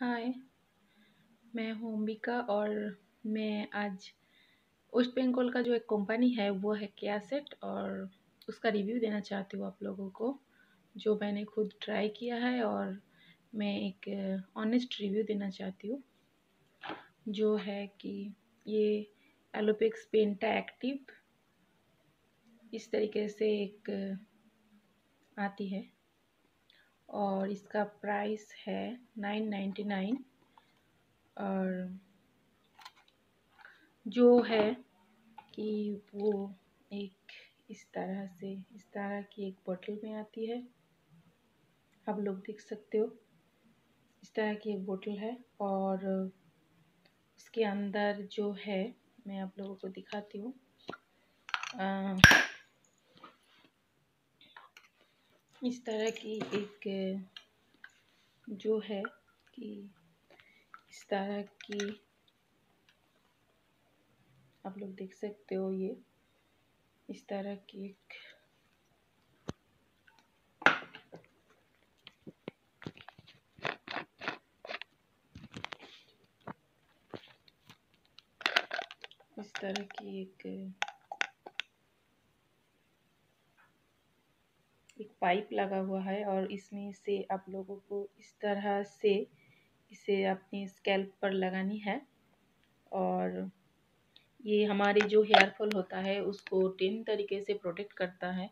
हाय, मैं हूँ अंबिका और मैं आज वेस्ट बंगाल का जो एक कंपनी है वो है क्यासेट और उसका रिव्यू देना चाहती हूँ आप लोगों को, जो मैंने खुद ट्राई किया है। और मैं एक ऑनेस्ट रिव्यू देना चाहती हूँ जो है कि ये एलोपेक्स पेंटा एक्टिव इस तरीके से एक आती है और इसका प्राइस है 999। और जो है कि वो एक इस तरह की एक बोतल में आती है, आप लोग देख सकते हो। इस तरह की एक बोतल है और इसके अंदर जो है मैं आप लोगों को दिखाती हूँ। इस तरह की एक जो है कि इस तरह की आप लोग देख सकते हो, ये इस तरह की एक पाइप लगा हुआ है और इसमें से आप लोगों को इस तरह से इसे अपने स्कैल्प पर लगानी है। और ये हमारे जो हेयर फॉल होता है उसको 10 तरीके से प्रोटेक्ट करता है।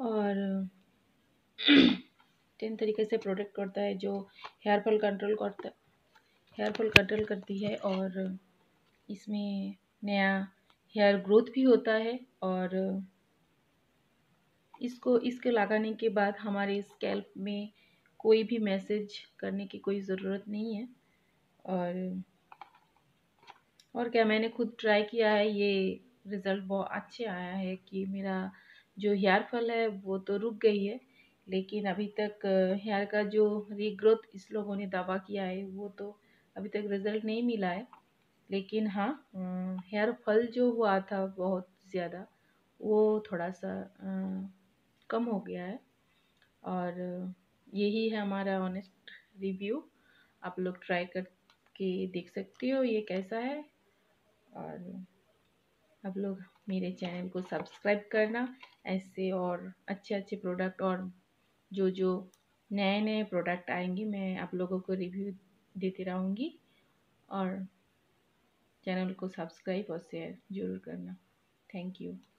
और 10 तरीके से प्रोटेक्ट करता है जो हेयर फॉल कंट्रोल करती है। और इसमें नया हेयर ग्रोथ भी होता है। और इसके लगाने के बाद हमारे स्कैल्प में कोई भी मैसेज करने की कोई ज़रूरत नहीं है। और क्या मैंने खुद ट्राई किया है, ये रिज़ल्ट बहुत अच्छे आया है कि मेरा जो हेयर फॉल है वो तो रुक गई है, लेकिन अभी तक हेयर का जो रीग्रोथ इस लोगों ने दावा किया है वो तो अभी तक रिज़ल्ट नहीं मिला है। लेकिन हाँ, हेयर फॉल जो हुआ था बहुत ज़्यादा वो थोड़ा सा कम हो गया है। और यही है हमारा ऑनेस्ट रिव्यू, आप लोग ट्राई करके देख सकते हो ये कैसा है। और आप लोग मेरे चैनल को सब्सक्राइब करना, ऐसे और अच्छे प्रोडक्ट और जो नए प्रोडक्ट आएंगे मैं आप लोगों को रिव्यू देती रहूँगी। और चैनल को सब्सक्राइब और शेयर ज़रूर करना। Thank you.